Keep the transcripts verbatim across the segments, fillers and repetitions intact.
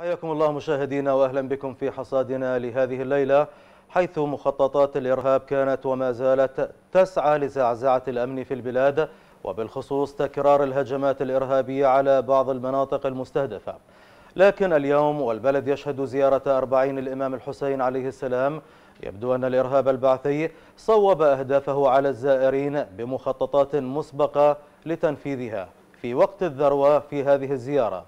حياكم الله مشاهدينا واهلا بكم في حصادنا لهذه الليله، حيث مخططات الارهاب كانت وما زالت تسعى لزعزعه الامن في البلاد، وبالخصوص تكرار الهجمات الارهابيه على بعض المناطق المستهدفه. لكن اليوم والبلد يشهد زياره أربعين الامام الحسين عليه السلام، يبدو ان الارهاب البعثي صوب اهدافه على الزائرين بمخططات مسبقه لتنفيذها في وقت الذروه في هذه الزياره،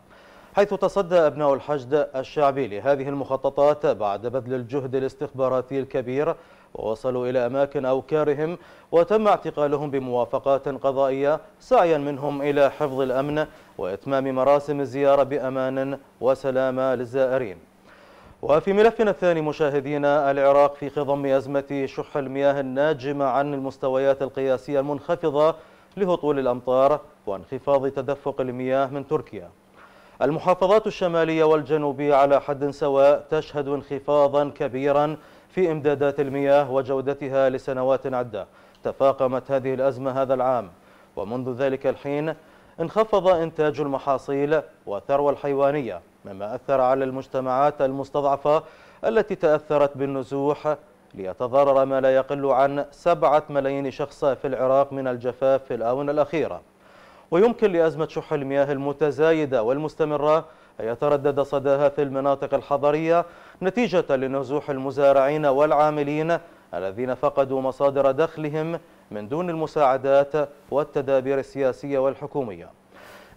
حيث تصدى أبناء الحشد الشعبي لهذه المخططات بعد بذل الجهد الاستخباراتي الكبير، ووصلوا إلى أماكن أوكارهم وتم اعتقالهم بموافقات قضائية سعيا منهم إلى حفظ الأمن وإتمام مراسم الزيارة بأمان وسلامة للزائرين. وفي ملفنا الثاني مشاهدينا، العراق في خضم أزمة شح المياه الناجمة عن المستويات القياسية المنخفضة لهطول الأمطار وانخفاض تدفق المياه من تركيا. المحافظات الشمالية والجنوبية على حد سواء تشهد انخفاضا كبيرا في إمدادات المياه وجودتها لسنوات عدة. تفاقمت هذه الأزمة هذا العام، ومنذ ذلك الحين انخفض إنتاج المحاصيل والثروة الحيوانية، مما أثر على المجتمعات المستضعفة التي تأثرت بالنزوح، ليتضرر ما لا يقل عن سبعة ملايين شخص في العراق من الجفاف في الآونة الأخيرة. ويمكن لأزمة شح المياه المتزايدة والمستمرة أن يتردد صداها في المناطق الحضرية نتيجة لنزوح المزارعين والعاملين الذين فقدوا مصادر دخلهم من دون المساعدات والتدابير السياسية والحكومية.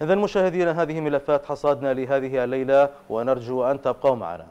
إذن مشاهدينا، هذه ملفات حصادنا لهذه الليلة ونرجو أن تبقوا معنا.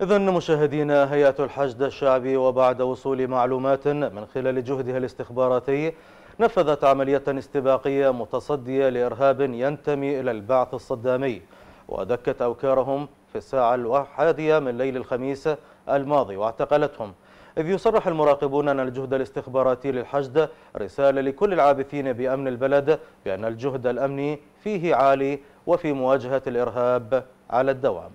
إذن مشاهدينا، هيئة الحشد الشعبي وبعد وصول معلومات من خلال جهدها الاستخباراتي نفذت عملية استباقية متصدية لإرهاب ينتمي إلى البعث الصدامي، ودكت أوكارهم في الساعة الواحدة من ليل الخميس الماضي واعتقلتهم، إذ يصرح المراقبون أن الجهد الاستخباراتي للحشد رسالة لكل العابثين بأمن البلد بأن الجهد الأمني فيه عالي وفي مواجهة الإرهاب على الدوام.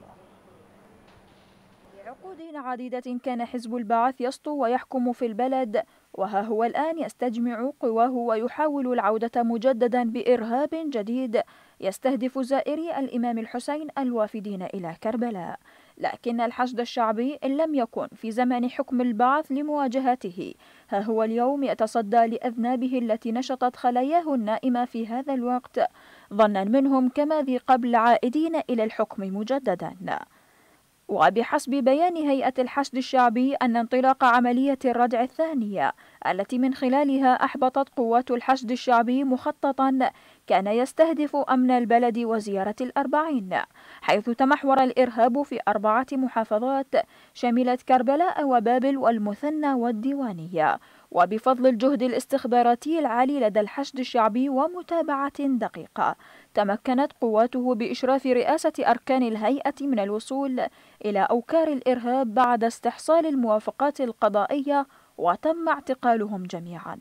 لعقود عديدة كان حزب البعث يسطو ويحكم في البلد، وها هو الآن يستجمع قواه ويحاول العودة مجددا بإرهاب جديد يستهدف زائري الإمام الحسين الوافدين إلى كربلاء. لكن الحشد الشعبي إن لم يكن في زمن حكم البعث لمواجهته، ها هو اليوم يتصدى لأذنابه التي نشطت خلاياه النائمة في هذا الوقت، ظنا منهم كما ذي قبل عائدين إلى الحكم مجددا. وبحسب بيان هيئة الحشد الشعبي أن انطلاق عملية الردع الثانية التي من خلالها أحبطت قوات الحشد الشعبي مخططا كان يستهدف أمن البلد وزيارة الأربعين، حيث تمحور الإرهاب في أربعة محافظات شملت كربلاء وبابل والمثنى والديوانية. وبفضل الجهد الاستخباراتي العالي لدى الحشد الشعبي ومتابعة دقيقة، تمكنت قواته بإشراف رئاسة أركان الهيئة من الوصول إلى أوكار الإرهاب بعد استحصال الموافقات القضائية، وتم اعتقالهم جميعا.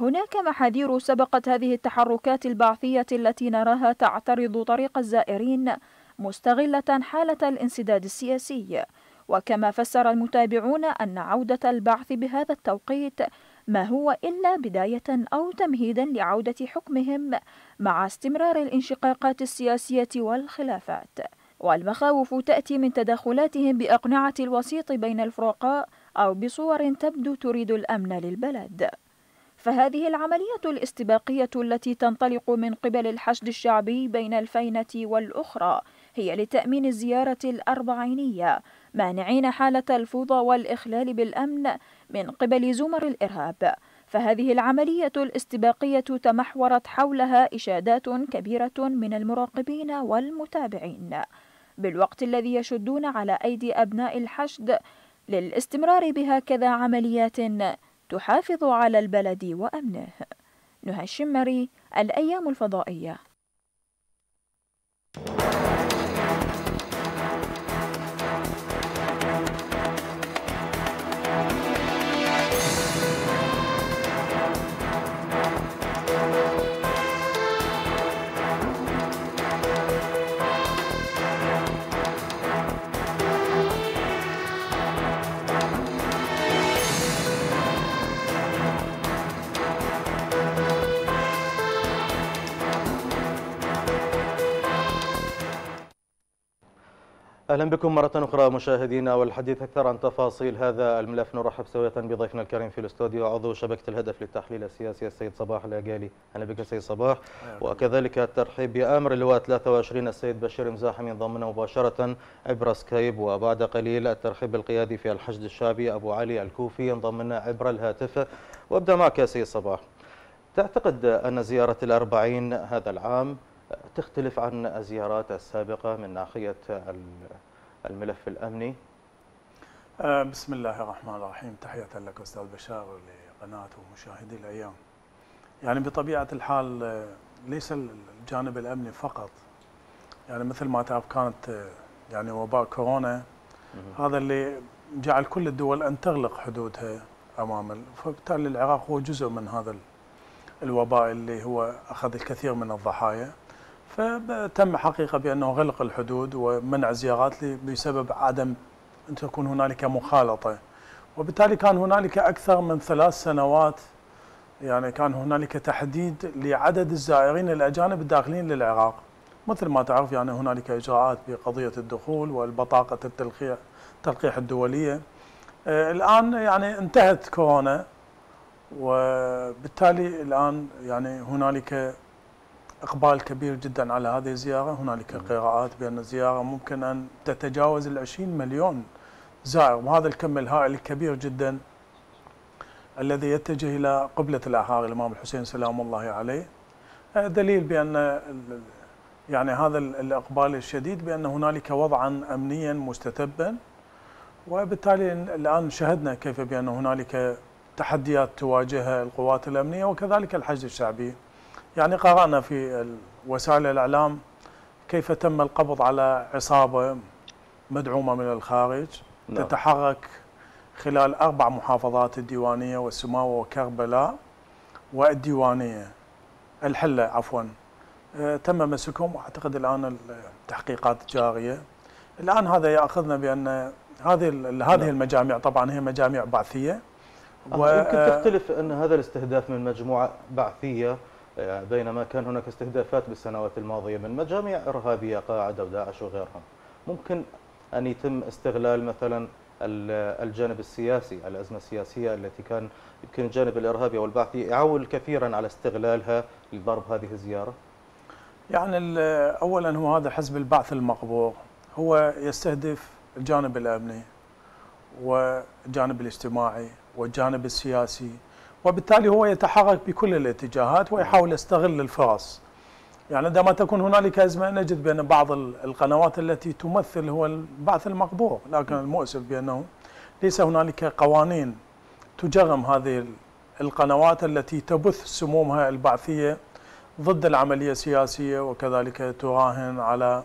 هناك محاذير سبقت هذه التحركات البعثية التي نراها تعترض طريق الزائرين مستغلة حالة الانسداد السياسي، وكما فسر المتابعون أن عودة البعث بهذا التوقيت ما هو إلا بداية أو تمهيدا لعودة حكمهم مع استمرار الانشقاقات السياسية والخلافات. والمخاوف تأتي من تدخلاتهم بأقنعة الوسيط بين الفرقاء أو بصور تبدو تريد الأمن للبلد. فهذه العملية الاستباقية التي تنطلق من قبل الحشد الشعبي بين الفينة والأخرى هي لتأمين الزيارة الأربعينية، مانعين حالة الفوضى والإخلال بالأمن من قبل زمر الإرهاب. فهذه العملية الاستباقية تمحورت حولها إشادات كبيرة من المراقبين والمتابعين، بالوقت الذي يشدون على أيدي أبناء الحشد للاستمرار بهكذا عمليات تحافظ على البلد وأمنه. نهى الشمري، الأيام الفضائية. أهلا بكم مرة أخرى مشاهدينا، والحديث أكثر عن تفاصيل هذا الملف نرحب سوية بضيفنا الكريم في الاستوديو عضو شبكة الهدف للتحليل السياسي السيد صباح العكيلي. أهلا بك سيد صباح، وكذلك الترحيب بأمر اللواء ثلاثة وعشرين السيد بشير مزاحم ينضمنا مباشرة عبر سكايب، وبعد قليل الترحيب القيادي في الحشد الشعبي أبو علي الكوفي ينضمنا عبر الهاتف. وأبدأ معك سيد صباح، تعتقد أن زيارة الأربعين هذا العام تختلف عن الزيارات السابقة من ناحية الملف الأمني؟ بسم الله الرحمن الرحيم، تحية لك أستاذ بشار ولقناة ومشاهدي الأيام. يعني بطبيعة الحال ليس الجانب الأمني فقط، يعني مثل ما تعرف كانت يعني وباء كورونا هذا اللي جعل كل الدول أن تغلق حدودها أمام، فبالتالي العراق هو جزء من هذا الوباء اللي هو أخذ الكثير من الضحايا، فتم حقيقة بأنه غلق الحدود ومنع الزيارات بسبب عدم أن تكون هنالك مخالطة، وبالتالي كان هنالك أكثر من ثلاث سنوات يعني كان هنالك تحديد لعدد الزائرين الأجانب الداخلين للعراق. مثل ما تعرف يعني هنالك إجراءات بقضية الدخول والبطاقة التلقيح التلقيح الدولية. آه الآن يعني انتهت كورونا، وبالتالي الآن يعني هنالك إقبال كبير جدا على هذه الزيارة. هنالك قراءات بأن الزيارة ممكن أن تتجاوز العشرين مليون زائر، وهذا الكم الهائل الكبير جدا الذي يتجه إلى قبلة الأهوار الإمام الحسين سلام الله عليه، دليل بأن يعني هذا الإقبال الشديد بأن هنالك وضعا أمنيا مستتبا. وبالتالي الآن شهدنا كيف بأن هنالك تحديات تواجهها القوات الأمنية وكذلك الحشد الشعبي. يعني قرأنا في وسائل الإعلام كيف تم القبض على عصابة مدعومة من الخارج لا. تتحرك خلال أربع محافظات، الديوانية والسماوة وكربلاء والديوانية الحلة عفوا أه تم مسكهم. أعتقد الآن التحقيقات جارية. الآن هذا يأخذنا بأن هذه هذه المجاميع طبعا هي مجاميع بعثية، يمكن تختلف أن هذا الاستهداف من مجموعة بعثية بينما كان هناك استهدافات بالسنوات الماضية من مجاميع إرهابية قاعدة وداعش وغيرهم. ممكن أن يتم استغلال مثلا الجانب السياسي، الأزمة السياسية التي كان يمكن الجانب الإرهابي والبعثي يعول كثيرا على استغلالها لضرب هذه الزيارة. يعني أولا هو هذا حزب البعث المقبوض هو يستهدف الجانب الأمني والجانب الاجتماعي والجانب السياسي، وبالتالي هو يتحرك بكل الاتجاهات ويحاول يستغل الفرص. يعني عندما تكون هنالك أزمة نجد بأن بعض القنوات التي تمثل هو البعث المقبوض، لكن المؤسف بأنه ليس هنالك قوانين تجرم هذه القنوات التي تبث سمومها البعثية ضد العملية السياسية، وكذلك تراهن على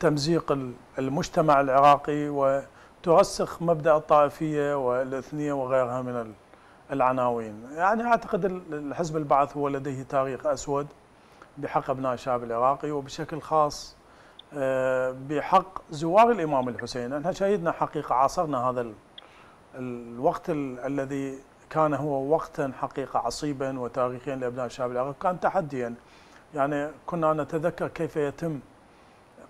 تمزيق المجتمع العراقي وترسخ مبدأ الطائفية والإثنية وغيرها من العناوين. يعني أعتقد الحزب البعث هو لديه تاريخ أسود بحق أبناء الشعب العراقي، وبشكل خاص بحق زوار الإمام الحسين. احنا شهدنا حقيقة عاصرنا هذا الوقت الذي كان هو وقتا حقيقة عصيبا وتاريخيا لأبناء الشعب العراقي، كان تحديا. يعني كنا نتذكر كيف يتم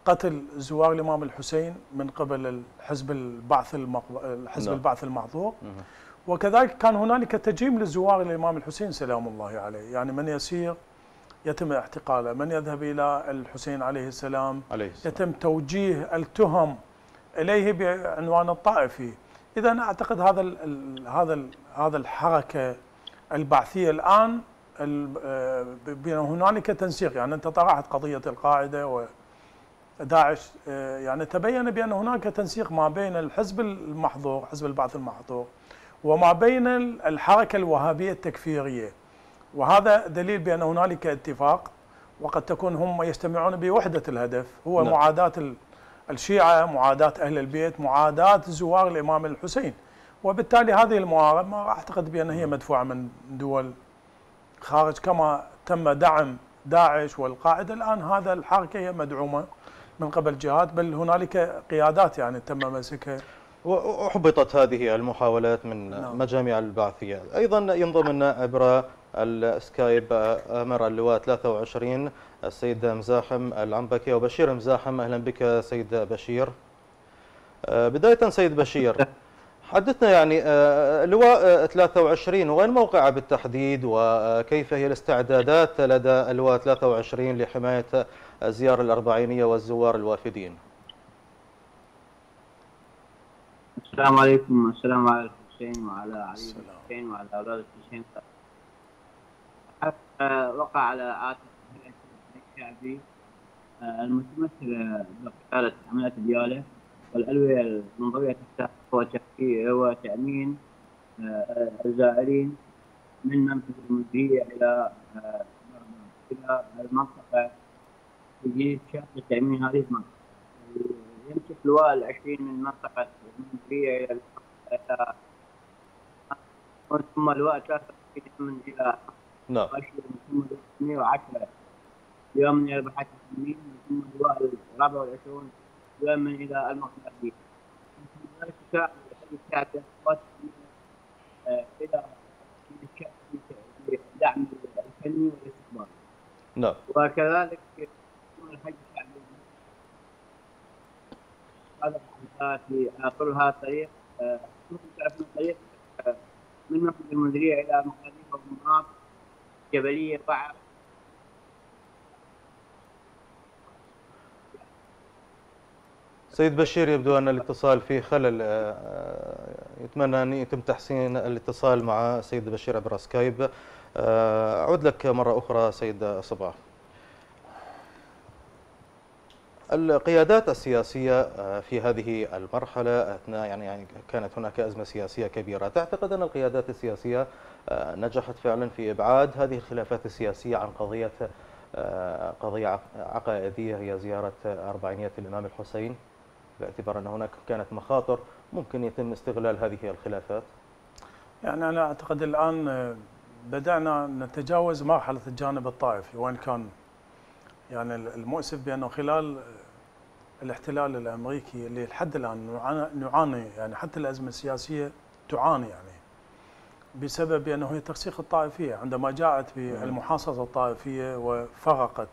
قتل زوار الإمام الحسين من قبل الحزب البعث الحزب البعث المحظور، وكذلك كان هنالك تجريم لزوار الإمام الحسين سلام الله عليه. يعني من يسير يتم اعتقاله، من يذهب إلى الحسين عليه السلام عليه يتم توجيه التهم إليه بعنوان الطائفي. إذا أعتقد هذا ال هذا ال هذا الحركة البعثية الآن هنالك تنسيق. يعني أنت طرحت قضية القاعدة وداعش، يعني تبين بأن هناك تنسيق ما بين الحزب المحظور حزب البعث المحظور وما بين الحركة الوهابية التكفيرية، وهذا دليل بأن هنالك اتفاق، وقد تكون هم يجتمعون بوحدة الهدف هو لا. معاداة الشيعة، معاداة أهل البيت، معاداة زوار الإمام الحسين. وبالتالي هذه المعارضة أعتقد بأن هي مدفوعة من دول خارج، كما تم دعم داعش والقاعدة. الآن هذا الحركة هي مدعومة من قبل جهات، بل هنالك قيادات يعني تم مسكها وأحبطت هذه المحاولات من مجاميع البعثية. أيضا ينضم لنا عبر السكايب أمر اللواء ثلاثة وعشرين السيد مزاحم العنبكي وبشير مزاحم. أهلا بك سيد بشير. بداية سيد بشير، حدثنا يعني اللواء ثلاثة وعشرين وين موقعه بالتحديد، وكيف هي الاستعدادات لدى اللواء ثلاثة وعشرين لحماية الزيارة الأربعينية والزوار الوافدين؟ السلام عليكم والسلام على الحسين وعلى علي الحسين وعلى أولاد الحسين. وقع على عاتق الحشد الشعبي المتمثلة بقيادة حملات ديالى والألوية المنضوية تحت وتحقيق وتأمين الزائرين من منفذ المنذرية إلى إلى المنطقة تجي شركة تأمين هذه المنطقة. يمسك لواء العشرين من منطقة المنذرية إلى إلى ثم لواء ثلاثة وعشرين من إلى نعم ثم مئة وعشرة يوم من أربعة وثمانين ثم لواء الرابع والعشرون يوم من إلى المقدسية. الشعب الشعب إلى الدعم الفني والاستثمار. نعم. وكذلك الحج الشعبي هذا في آخرها طريق تعرفون طريق من منفذ المنذرية إلى مقاديف ومناطق جبلية بعض. سيد بشير يبدو أن الاتصال فيه خلل، يتمنى أن يتم تحسين الاتصال مع سيد بشير عبر سكايب. أعود لك مرة أخرى سيد صباح. القيادات السياسية في هذه المرحلة أثناء يعني كانت هناك أزمة سياسية كبيرة، تعتقد أن القيادات السياسية نجحت فعلا في إبعاد هذه الخلافات السياسية عن قضية قضية عقائدية هي زيارة أربعينية الإمام الحسين، باعتبار أن هناك كانت مخاطر ممكن يتم استغلال هذه الخلافات؟ يعني أنا أعتقد الآن بدأنا نتجاوز مرحلة الجانب الطائفي، وإن كان يعني المؤسف بأنه خلال الاحتلال الأمريكي اللي لحد الآن نعاني يعني حتى الأزمة السياسية تعاني يعني بسبب أنه هي ترسيخ الطائفية. عندما جاءت بالمحاصصة الطائفية وفرقت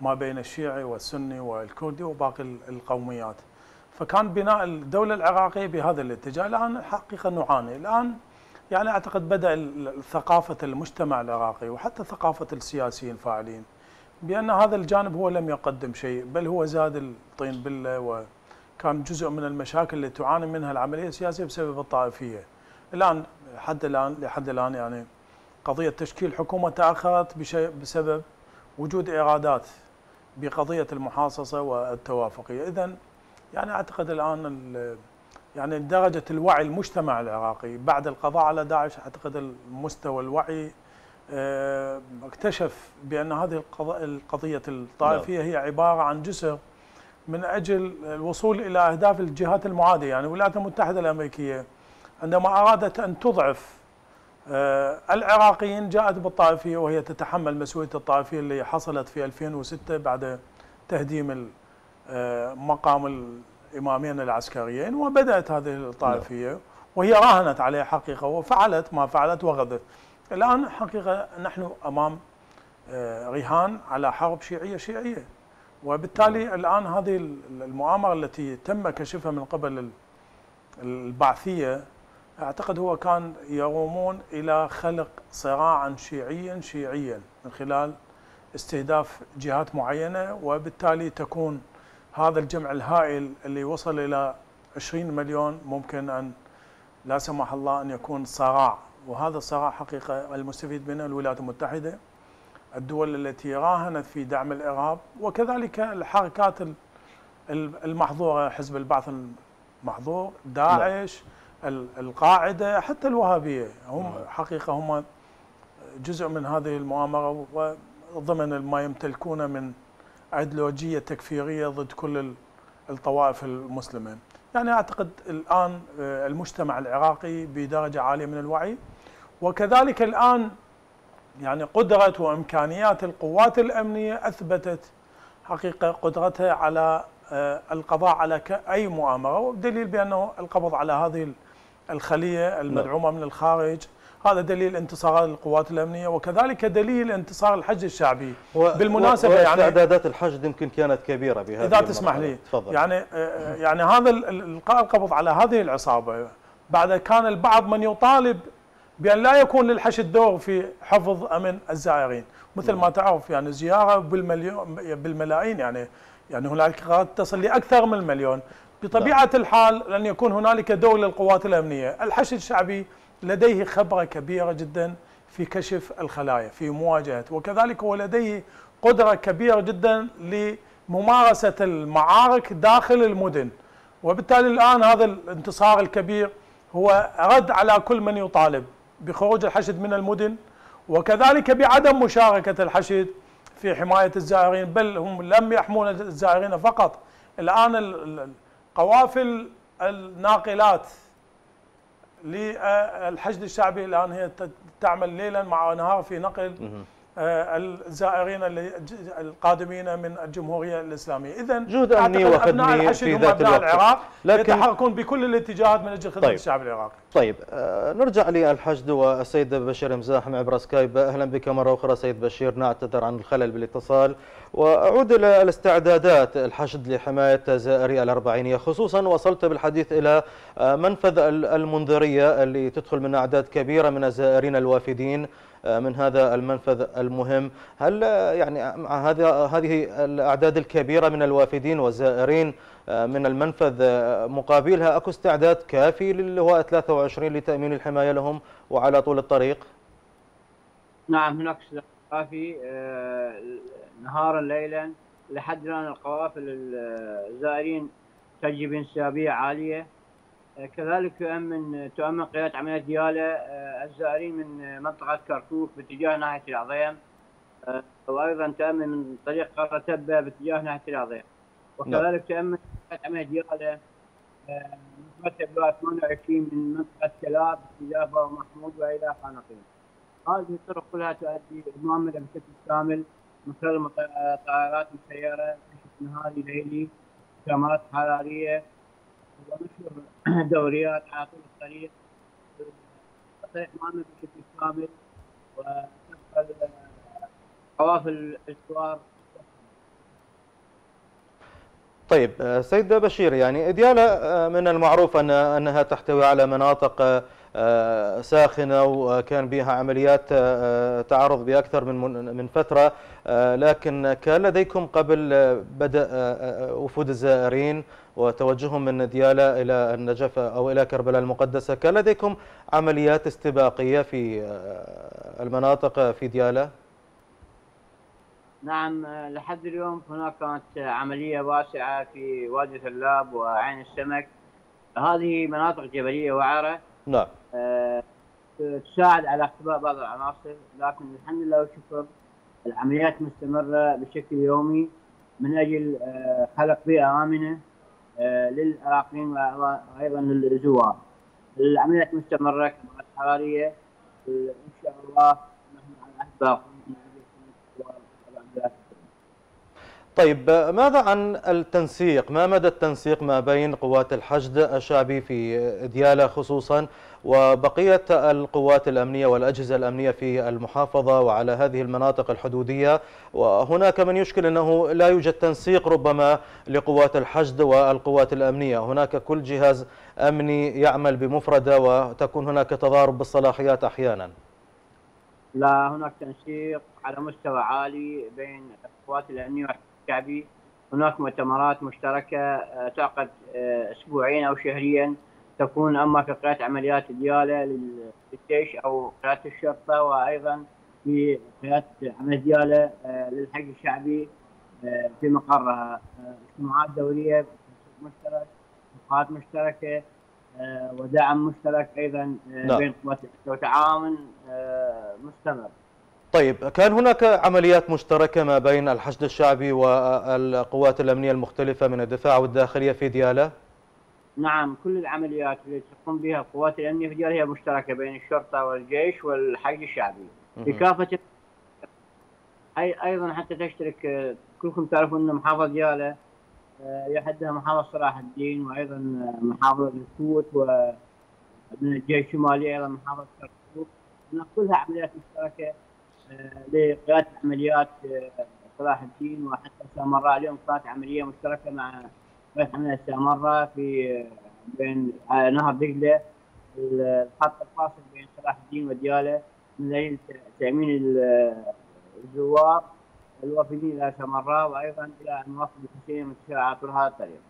ما بين الشيعي والسني والكردي وباقي القوميات، فكان بناء الدولة العراقية بهذا الاتجاه. الآن حقيقة نعاني الآن يعني أعتقد بدأ ثقافة المجتمع العراقي وحتى ثقافة السياسيين الفاعلين بأن هذا الجانب هو لم يقدم شيء، بل هو زاد الطين بلة، وكان جزء من المشاكل اللي تعاني منها العملية السياسية بسبب الطائفية. الآن لحد الآن لحد الآن يعني قضية تشكيل حكومة تأخرت بسبب وجود إرادات بقضية المحاصصة والتوافقية. إذن يعني أعتقد الآن يعني درجة الوعي المجتمع العراقي بعد القضاء على داعش، أعتقد المستوى الوعي اكتشف بأن هذه القضية الطائفية هي عبارة عن جسر من أجل الوصول إلى أهداف الجهات المعادية. يعني الولايات المتحدة الأمريكية عندما أرادت أن تضعف العراقيين جاءت بالطائفية، وهي تتحمل مسؤولية الطائفية اللي حصلت في ألفين وستة بعد تهديم مقام الإمامين العسكريين، وبدأت هذه الطائفية وهي راهنت عليها حقيقة وفعلت ما فعلت وغدت. الآن حقيقة نحن أمام رهان على حرب شيعية شيعية، وبالتالي الآن هذه المؤامرة التي تم كشفها من قبل البعثية أعتقد هو كان يرومون إلى خلق صراعا شيعيا شيعيا من خلال استهداف جهات معينة، وبالتالي تكون هذا الجمع الهائل اللي وصل إلى عشرين مليون ممكن أن لا سمح الله أن يكون صراع. وهذا الصراع حقيقة المستفيد منه الولايات المتحدة، الدول التي راهنت في دعم الإرهاب، وكذلك الحركات المحظورة، حزب البعث المحظور، داعش، القاعدة، حتى الوهابية هم حقيقة هم جزء من هذه المؤامرة، وضمن ما يمتلكونه من أيديولوجية تكفيرية ضد كل الطوائف المسلمة. يعني أعتقد الآن المجتمع العراقي بدرجة عالية من الوعي، وكذلك الآن يعني قدرة وإمكانيات القوات الأمنية أثبتت حقيقة قدرتها على القضاء على أي مؤامرة، وبدليل بأنه القبض على هذه الخلية المدعومة من الخارج هذا دليل انتصار القوات الأمنية وكذلك دليل انتصار الحشد الشعبي. بالمناسبة يعني استعدادات الحشد يمكن كانت كبيرة بهذه إذا تسمح لي تفضل. يعني يعني هذا القاء القبض على هذه العصابة بعد كان البعض من يطالب بأن لا يكون للحشد دور في حفظ أمن الزائرين، مثل ما تعرف يعني زيارة بالملايين يعني يعني هناك قرارات تصل لأكثر من مليون. بطبيعة الحال لن يكون هنالك دور للقوات الأمنية. الحشد الشعبي لديه خبرة كبيرة جدا في كشف الخلايا في مواجهة، وكذلك هو لديه قدرة كبيرة جدا لممارسة المعارك داخل المدن، وبالتالي الآن هذا الانتصار الكبير هو رد على كل من يطالب بخروج الحشد من المدن وكذلك بعدم مشاركة الحشد في حماية الزائرين، بل هم لم يحمون الزائرين فقط، الآن القوافل الناقلات للحشد الشعبي الآن هي تعمل ليلا مع نهار في نقل الزائرين القادمين من الجمهورية الإسلامية. إذا جهد أمني وخدمي في ذات العراق يتحركون بكل الاتجاهات من أجل خدمة الشعب العراقي. طيب آه نرجع للحشد والسيد بشير مزاحم عبر سكايب. أهلا بك مرة أخرى سيد بشير، نعتذر عن الخلل بالاتصال وأعود إلى الاستعدادات الحشد لحماية زائري الأربعينية، خصوصا وصلت بالحديث إلى منفذ المنذرية اللي تدخل من أعداد كبيرة من الزائرين الوافدين من هذا المنفذ المهم. هل يعني مع هذا هذه الأعداد الكبيرة من الوافدين والزائرين من المنفذ مقابلها اكو استعداد كافي للواء ثلاثة وعشرين لتأمين الحماية لهم وعلى طول الطريق؟ نعم هناك استعداد كافي نهارا ليلا. لحد الآن القوافل الزائرين تجري بانسيابية عالية. كذلك تؤمن تؤمن قيادة عملية ديالى الزائرين من منطقة كركوك باتجاه ناحية العظيم، وأيضا تؤمن من طريق قرة تبة باتجاه ناحية العظيم، وكذلك تؤمن قيادة عملية ديالى مترتب لواء ثمانية وعشرين من منطقة ثلاب باتجاه باب محمود وإلى خانقين. هذه الطرق كلها تؤدي المؤامرة بشكل شامل من خلال طائرات مسيرة بشكل نهاري ليلي، كاميرات حرارية، ونشر دوريات على طول الطريق طريق مؤمن بشكل كامل، وتدخل قوافل الجوار. طيب سيد بشير، يعني ديالى من المعروف ان انها تحتوي على مناطق ساخنه وكان بها عمليات تعرض باكثر من من فتره، لكن كان لديكم قبل بدء وفود الزائرين وتوجههم من ديالى الى النجف او الى كربلاء المقدسه، كان لديكم عمليات استباقيه في المناطق في ديالى؟ نعم لحد اليوم هناك كانت عمليه واسعه في وادي ثلاب وعين السمك. هذه مناطق جبليه وعره نعم أه تساعد على اختباء بعض العناصر، لكن الحمد لله والشكر العمليات مستمره بشكل يومي من اجل أه خلق بيئه امنه أه للعراقيين وايضا للزوار. العمليات مستمره كاميرات حراريه، ان شاء الله نحن على احباق. طيب ماذا عن التنسيق؟ ما مدى التنسيق ما بين قوات الحشد الشعبي في ديالى خصوصا وبقية القوات الأمنية والأجهزة الأمنية في المحافظة وعلى هذه المناطق الحدودية؟ وهناك من يشكل أنه لا يوجد تنسيق ربما لقوات الحشد والقوات الأمنية، هناك كل جهاز أمني يعمل بمفرده وتكون هناك تضارب بالصلاحيات أحيانا. لا هناك تنسيق على مستوى عالي بين القوات الأمنية الشعبي. هناك مؤتمرات مشتركة تعقد أسبوعيا أو شهريا، تكون أما في قيادة عمليات ديالى للجيش أو قيادة الشرطة، وأيضا في قيادة عمليات ديالى للحشد الشعبي في مقرها، اجتماعات دورية مشترك، لقاءات مشتركة ودعم مشترك أيضا بين قوات وتعاون مستمر. طيب كان هناك عمليات مشتركة ما بين الحشد الشعبي والقوات الأمنية المختلفة من الدفاع والداخلية في ديالى؟ نعم كل العمليات اللي تقوم بها القوات الأمنية في ديالى هي مشتركة بين الشرطة والجيش والحشد الشعبي بكافة. أي أيضا حتى تشترك، كلكم تعرفون أن محافظة ديالى يحدها محافظة صلاح الدين، وأيضا محافظة الكوت، ومن الجيش الشمالي أيضا محافظة كركوك. كلها عمليات مشتركه لقياده عمليات صلاح الدين، وحتى سامراء اليوم صارت عمليه مشتركه مع قياده عمليات سامراء في بين نهر دجلة، الخط الفاصل بين صلاح الدين وديالى من اجل تامين الزوار الوافدين الى سامراء، وايضا الى ان نوصل الحسين منتشره على طول هذا الطريق.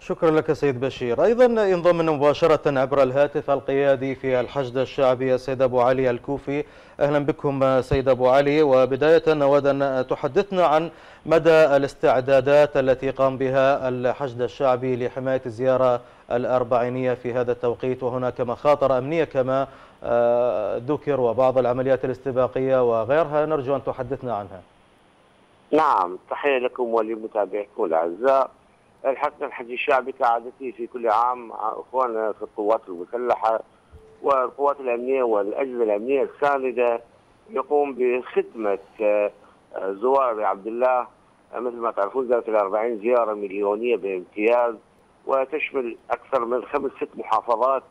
شكرا لك سيد بشير. ايضا ينضمنا مباشره عبر الهاتف القيادي في الحشد الشعبي السيد ابو علي الكوفي. اهلا بكم سيد ابو علي، وبدايه نود ان تحدثنا عن مدى الاستعدادات التي قام بها الحشد الشعبي لحمايه الزياره الاربعينيه في هذا التوقيت، وهناك مخاطر امنيه كما ذكر وبعض العمليات الاستباقيه وغيرها، نرجو ان تحدثنا عنها. نعم، تحيه لكم ولمتابعيكم الاعزاء. الحقيقة الحشد الشعبي كعادته في كل عام اخواننا في القوات المسلحه والقوات الامنيه والاجهزه الامنيه الساندة يقوم بخدمه زوار عبد الله. مثل ما تعرفون زياره الأربعين زياره مليونيه بامتياز، وتشمل اكثر من خمس ست محافظات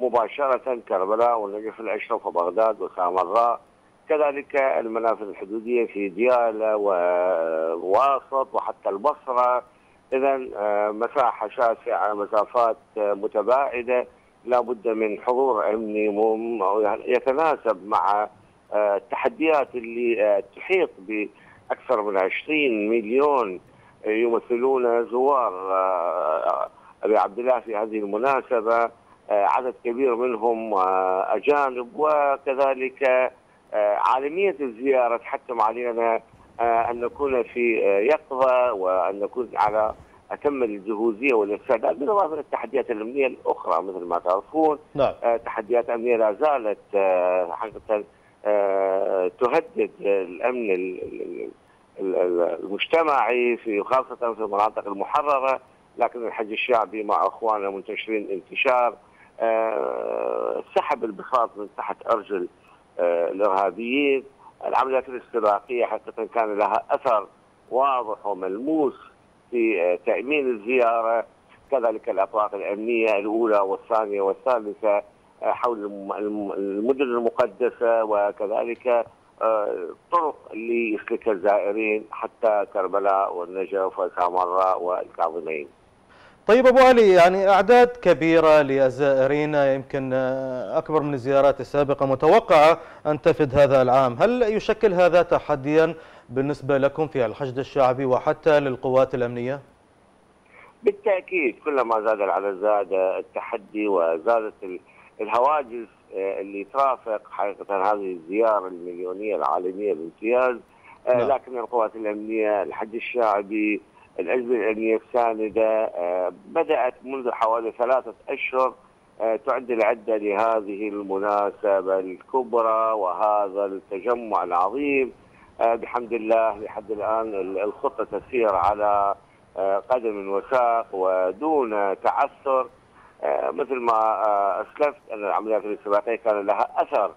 مباشره، كربلاء والنجف الاشرف وبغداد وسامراء، كذلك المنافذ الحدوديه في ديالى وواسط وحتى البصره. إذا مساحة شاسعة، مسافات متباعدة، لا بد من حضور أمني يتناسب مع التحديات اللي تحيط بأكثر من عشرين مليون يمثلون زوار أبي عبد الله في هذه المناسبة، عدد كبير منهم أجانب، وكذلك عالمية الزيارة تحتم علينا أن نكون في يقظة وأن نكون على أتم الجهوزية والاستعداد، بالإضافة للتحديات الأمنية الأخرى مثل ما تعرفون. نعم. تحديات أمنية لا زالت حقيقة تهدد الأمن المجتمعي في خاصة في المناطق المحررة، لكن الحشد الشعبي مع أخواننا منتشرين انتشار سحب البساط من تحت أرجل الإرهابيين. العمليات الاستباقيه حقيقه كان لها اثر واضح وملموس في تامين الزياره، كذلك الاطواق الامنيه الاولى والثانيه والثالثه حول المدن المقدسه، وكذلك الطرق اللي يسلكها الزائرين حتى كربلاء والنجف وسامراء والكاظمين. طيب ابو علي، يعني اعداد كبيره للزائرين يمكن اكبر من الزيارات السابقه متوقعه ان تفد هذا العام، هل يشكل هذا تحديا بالنسبه لكم في الحشد الشعبي وحتى للقوات الامنيه؟ بالتاكيد، كلما زاد العدد زاد التحدي وزادت الهواجس اللي ترافق حقيقه هذه الزياره المليونيه العالميه بامتياز. نعم. لكن القوات الامنيه، الحشد الشعبي، الأجهزة الأمنية الساندة بدأت منذ حوالي ثلاثة أشهر تعد العدة لهذه المناسبة الكبرى وهذا التجمع العظيم. بحمد الله لحد الآن الخطة تسير على قدم وساق ودون تعثر. مثل ما أسلفت أن العمليات الاستباقية كان لها أثر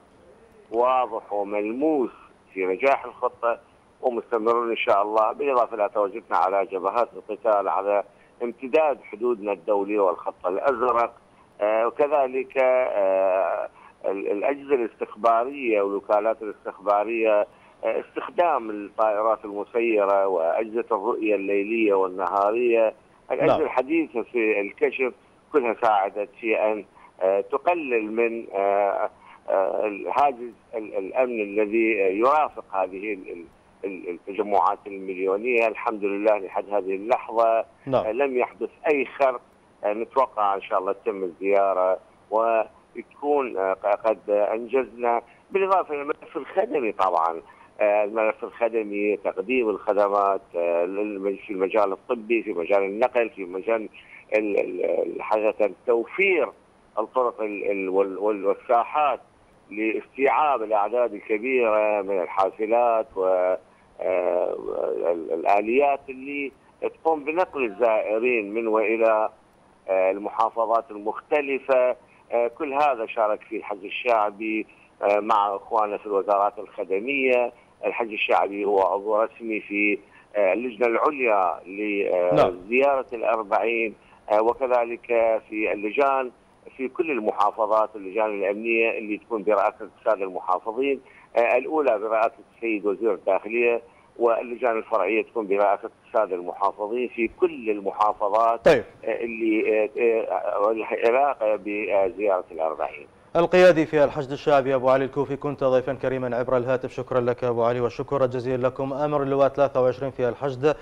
واضح وملموس في نجاح الخطة، ومستمرون إن شاء الله، بالإضافة إلى تواجدنا على جبهات القتال، على امتداد حدودنا الدولية والخط الأزرق، آه وكذلك آه الأجهزة الاستخبارية والوكالات الاستخبارية، آه استخدام الطائرات المسيرة وأجهزة الرؤية الليلية والنهارية، الأجهزة لا. الحديثة في الكشف، كلها ساعدت في أن آه تقلل من آه آه الهاجس الأمن الذي يرافق هذه التجمعات المليونية. الحمد لله لحد هذه اللحظة لا. لم يحدث أي خرق، نتوقع إن شاء الله تتم الزيارة وتكون قد أنجزنا. بالإضافة إلى الملف الخدمي، طبعا الملف الخدمي، تقديم الخدمات في المجال الطبي، في مجال النقل، في مجال حقيقة توفير الطرق والساحات لاستيعاب الاعداد الكبيره من الحافلات والاليات اللي تقوم بنقل الزائرين من والى المحافظات المختلفه. كل هذا شارك فيه الحشد الشعبي مع اخواننا في الوزارات الخدميه. الحشد الشعبي هو عضو رسمي في اللجنه العليا لزياره الأربعين، وكذلك في اللجان في كل المحافظات اللجان الامنيه اللي تكون برئاسه الساده المحافظين، الاولى برئاسه السيد وزير الداخليه، واللجان الفرعيه تكون برئاسه الساده المحافظين في كل المحافظات. طيب. اللي العلاقه بزياره الأربعين. القيادي في الحشد الشعبي أبو علي الكوفي، كنت ضيفا كريما عبر الهاتف، شكرا لك أبو علي والشكر الجزيل لكم. أمر اللواء ثلاثة وعشرين في الحشد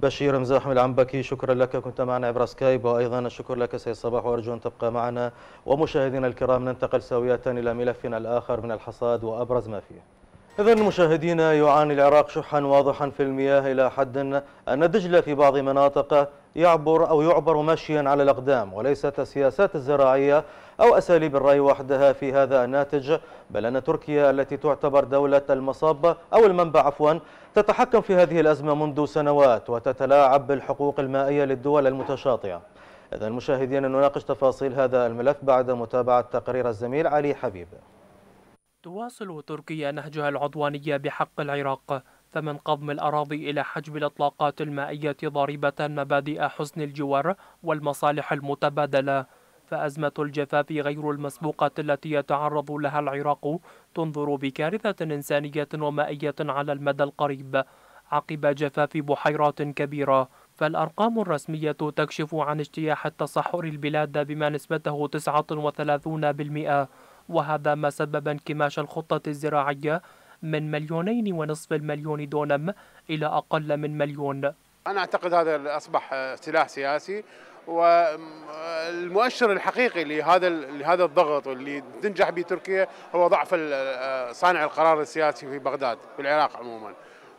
بشير مزاحم العنبكي، شكرا لك، كنت معنا عبر سكايب، وأيضا الشكر لك سيد صباح، وأرجو أن تبقى معنا. ومشاهدينا الكرام، ننتقل سوية إلى ملفنا الآخر من الحصاد وأبرز ما فيه. إذن مشاهدينا، يعاني العراق شحا واضحا في المياه إلى حد أن الدجلة في بعض مناطق يعبر أو يعبر مشيا على الأقدام، وليست السياسات الزراعية أو أساليب الري وحدها في هذا الناتج، بل أن تركيا التي تعتبر دولة المصاب أو المنبع عفوا تتحكم في هذه الأزمة منذ سنوات وتتلاعب بالحقوق المائية للدول المتشاطئة. إذن مشاهدينا، نناقش تفاصيل هذا الملف بعد متابعة تقرير الزميل علي حبيب. تواصل تركيا نهجها العدوانية بحق العراق، فمن قضم الأراضي إلى حجب الإطلاقات المائية ضاربة مبادئ حسن الجوار والمصالح المتبادلة. فأزمة الجفاف غير المسبوقة التي يتعرض لها العراق تنظر بكارثة إنسانية ومائية على المدى القريب عقب جفاف بحيرات كبيرة. فالأرقام الرسمية تكشف عن اجتياح التصحر البلاد بما نسبته تسعة وثلاثين بالمئة، وهذا ما سبب انكماش الخطة الزراعية من مليونين ونصف المليون دونم إلى أقل من مليون. أنا أعتقد هذا أصبح سلاح سياسي، والمؤشر الحقيقي لهذا لهذا الضغط واللي تنجح به تركيا هو ضعف صانع القرار السياسي في بغداد في العراق عموما،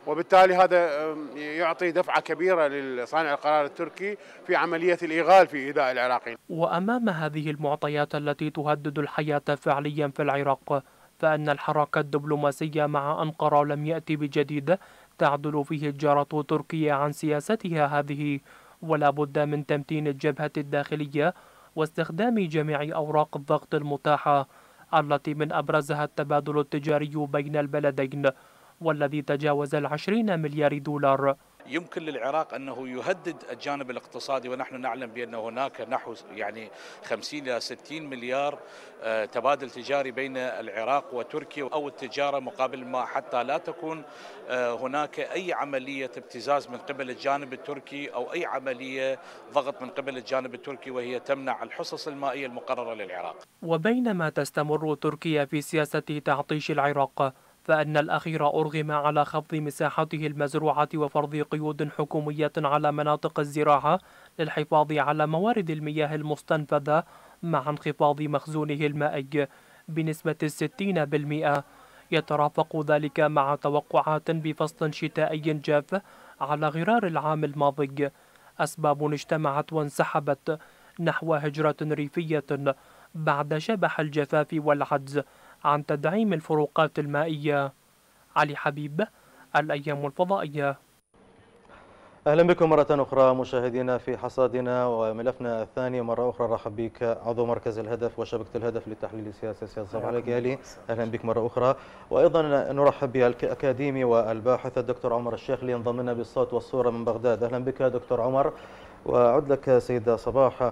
وبالتالي هذا يعطي دفعة كبيرة لصانع القرار التركي في عملية الإيغال في إيذاء العراقيين. وأمام هذه المعطيات التي تهدد الحياة فعليا في العراق، فأن الحراك الدبلوماسي مع أنقرة لم يأتي بجديد تعدل فيه الجارة تركيا عن سياستها هذه، ولا بد من تمتين الجبهة الداخلية واستخدام جميع أوراق الضغط المتاحة، التي من أبرزها التبادل التجاري بين البلدين والذي تجاوز العشرين مليار دولار. يمكن للعراق أنه يهدد الجانب الاقتصادي، ونحن نعلم بأن هناك نحو يعني خمسين إلى ستين مليار تبادل تجاري بين العراق وتركيا أو التجارة مقابل ما، حتى لا تكون هناك أي عملية ابتزاز من قبل الجانب التركي أو أي عملية ضغط من قبل الجانب التركي، وهي تمنع الحصص المائية المقررة للعراق. وبينما تستمر تركيا في سياسة تعطيش العراق، فأن الأخير أرغم على خفض مساحته المزروعة وفرض قيود حكومية على مناطق الزراعة للحفاظ على موارد المياه المستنفذة مع انخفاض مخزونه المائي بنسبة ستين بالمئة، يترافق ذلك مع توقعات بفصل شتائي جاف على غرار العام الماضي. أسباب اجتمعت وانسحبت نحو هجرة ريفية بعد شبح الجفاف والعجز عن تدعيم الفروقات المائية. علي حبيب، الأيام الفضائية. أهلا بكم مرة أخرى مشاهدينا في حصادنا وملفنا الثاني. مرة أخرى رحب بك عضو مركز الهدف وشبكة الهدف للتحليل السياسي سيد صباح العكيلي، أهلا بك مرة أخرى. وأيضا نرحب بالأكاديمي والباحث الدكتور عمر الشيخلي، ينضم لنا بالصوت والصورة من بغداد، أهلا بك دكتور عمر. وأعود لك سيدة صباح،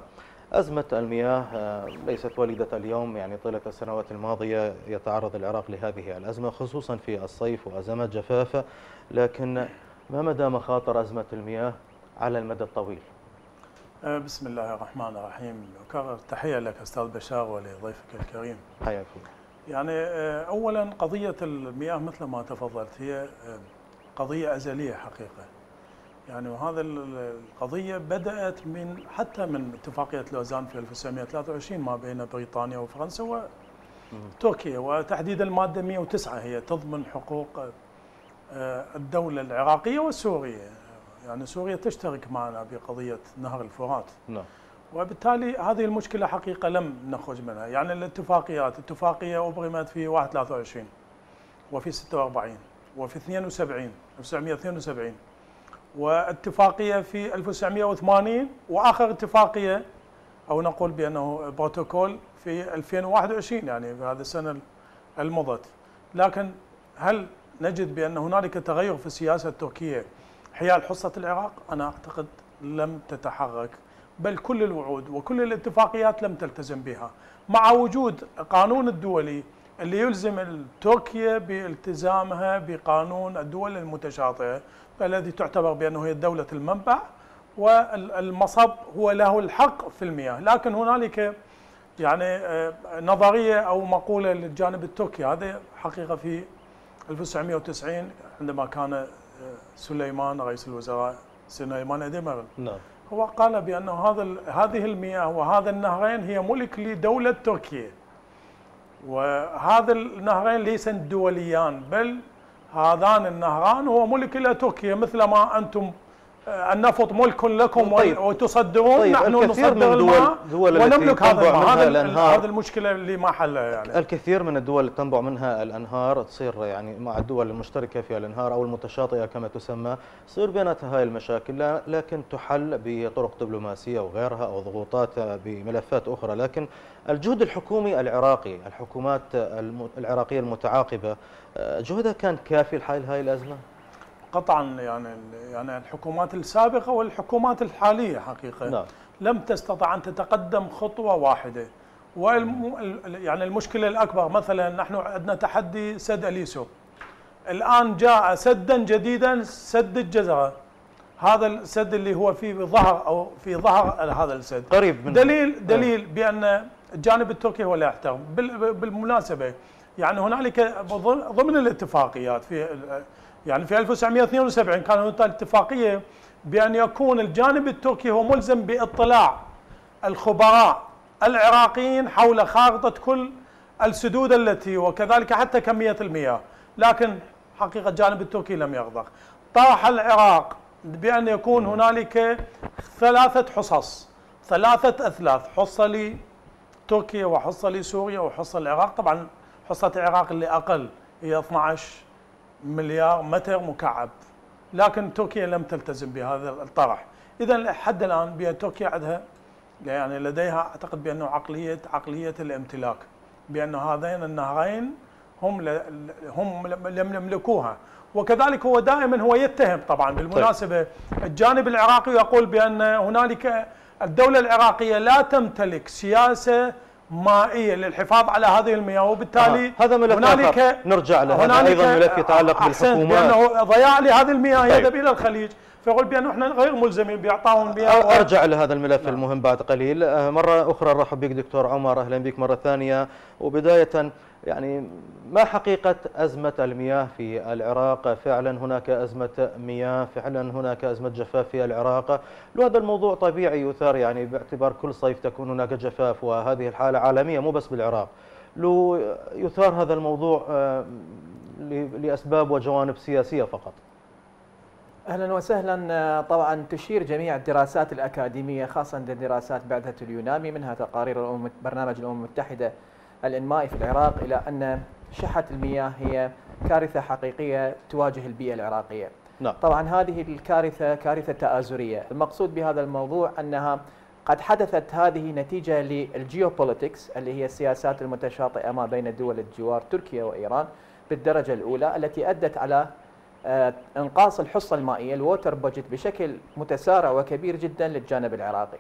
أزمة المياه ليست وليدة اليوم، يعني طيلة السنوات الماضية يتعرض العراق لهذه الأزمة خصوصا في الصيف وأزمة جفاف، لكن ما مدى مخاطر أزمة المياه على المدى الطويل؟ بسم الله الرحمن الرحيم. أكرر تحية لك أستاذ بشار ولضيفك الكريم. حياك الله. يعني أولا قضية المياه مثل ما تفضلت هي قضية أزلية حقيقة، يعني وهذا القضية بدأت من حتى من اتفاقية لوزان في ألف وتسعمئة وثلاثة وعشرين ما بين بريطانيا وفرنسا وتركيا، وتحديدا المادة مئة وتسعة هي تضمن حقوق الدولة العراقية والسورية، يعني سوريا تشترك معنا بقضية نهر الفرات. نعم. وبالتالي هذه المشكلة حقيقة لم نخرج منها، يعني الاتفاقيات اتفاقية أبرمت في واحد ثلاثة وعشرين وفي ستة وأربعين وفي اثنين وسبعين ألف وتسعمئة واثنين وسبعين واتفاقية في ألف وتسعمئة وثمانين، وآخر اتفاقية أو نقول بأنه بروتوكول في ألفين وواحد وعشرين، يعني في هذه السنة المضت. لكن هل نجد بأن هنالك تغير في السياسة التركية حيال حصة العراق؟ أنا أعتقد لم تتحرك بل كل الوعود وكل الاتفاقيات لم تلتزم بها، مع وجود قانون الدولي اللي يلزم تركيا بالتزامها بقانون الدول المتشاطئة الذي تعتبر بأنه هي دولة المنبع، والمصب هو له الحق في المياه. لكن هنالك يعني نظرية أو مقولة للجانب التركي، هذه حقيقة في ألف وتسعمئة وتسعين عندما كان سليمان رئيس الوزراء سليمان ديمير، نعم، هو قال بأن هذا هذه المياه وهذا النهرين هي ملك لدولة تركيا، وهذا النهرين ليس دوليان، بل هذان النهران هو ملك إلى تركيا، مثل ما أنتم النفط ملك لكم طيب. وتصدرون طيب. نحن الكثير نصدر من دول دول ونملك هذا الأنهار. هذا المشكلة اللي ما حلها يعني. الكثير من الدول اللي تنبع منها الأنهار تصير يعني مع الدول المشتركة في الأنهار أو المتشاطئة كما تسمى، تصير بيناتها هاي المشاكل، لكن تحل بطرق دبلوماسية وغيرها أو ضغوطات بملفات أخرى. لكن الجهد الحكومي العراقي، الحكومات العراقية المتعاقبة، جهدها كان كافي لحل هاي الأزمة؟ قطعا يعني يعني الحكومات السابقه والحكومات الحاليه حقيقه لا. لم تستطع ان تتقدم خطوه واحده، والم يعني المشكله الاكبر مثلا نحن عندنا تحدي سد اليسو، الان جاء سدا جديدا سد الجزره، هذا السد اللي هو في ظهر او في ظهر هذا السد قريب منه. دليل دليل أه. بان الجانب التركي هو لا يحترم. بالمناسبه يعني هنالك ضمن الاتفاقيات في يعني في ألف وتسعمئة واثنين وسبعين كان هناك اتفاقية بأن يكون الجانب التركي هو ملزم باطلاع الخبراء العراقيين حول خارطة كل السدود التي وكذلك حتى كمية المياه، لكن حقيقة الجانب التركي لم يرضخ. طاح العراق بأن يكون هنالك ثلاثة حصص، ثلاثة أثلاث، حصة لتركيا وحصة لسوريا وحصة العراق، طبعا حصة العراق اللي أقل هي اثني عشر مليار متر مكعب، لكن تركيا لم تلتزم بهذا الطرح. إذا لحد الآن بأن تركيا عندها يعني لديها أعتقد بأنه عقلية عقلية الامتلاك، بأن هذين النهرين هم هم لم يملكوها، وكذلك هو دائما هو يتهم طبعا بالمناسبة الجانب العراقي يقول بأن هنالك الدولة العراقية لا تمتلك سياسة مائية للحفاظ على هذه المياه، وبالتالي آه. هذا ملف هنالك نرجع له، هذا ايضا ملف يتعلق بالحكومات، لانه ضياع لهذه المياه يذهب الى الخليج، فيقول بانه احنا غير ملزمين باعطائهم مياه. ارجع لهذا الملف نعم. المهم بعد قليل. مره اخرى نرحب بك دكتور عمر، اهلا بك مره ثانيه. وبدايه يعني ما حقيقة أزمة المياه في العراق؟ فعلا هناك أزمة مياه، فعلا هناك أزمة جفاف في العراق، وهذا الموضوع طبيعي يثار يعني باعتبار كل صيف تكون هناك جفاف، وهذه الحالة عالمية مو بس بالعراق. لو يثار هذا الموضوع لأسباب وجوانب سياسية فقط. أهلا وسهلا. طبعا تشير جميع الدراسات الأكاديمية، خاصة الدراسات بعدها اليونامي، منها تقارير الأمم برنامج الأمم المتحدة الإنمائي في العراق، إلى أن شحة المياه هي كارثة حقيقية تواجه البيئة العراقية. لا. طبعا هذه الكارثة كارثة تآزرية. المقصود بهذا الموضوع أنها قد حدثت هذه نتيجة للجيوبوليتكس اللي هي السياسات المتشاطئة ما بين دول الجوار تركيا وإيران بالدرجة الأولى، التي أدت على انقاص الحصة المائية الووتر بودجت بشكل متسارع وكبير جدا للجانب العراقي.